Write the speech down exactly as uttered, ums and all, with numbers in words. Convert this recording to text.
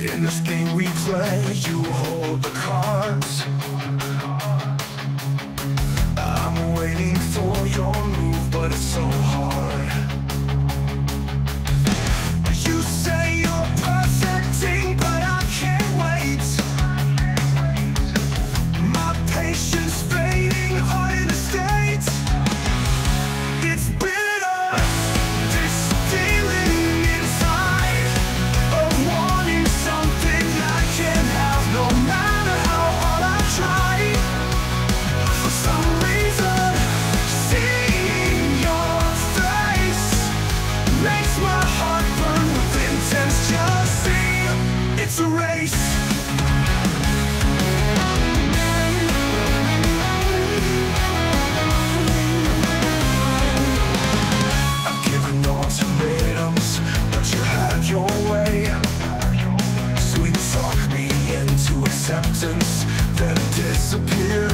In this game we play, you hold the cards. I'm waiting for your move, but it's so hard. You say you're perfecting, but I can't wait. My patience fading, heart in a state. It's bitter, this feeling inside of wanting something I can't have, no matter how hard I try. For some reason, seeing your face makes my heart burn with intense jealousy. It's a race. I've given ultimatums, but you had your way. Sweet talk me into acceptance, then disappear.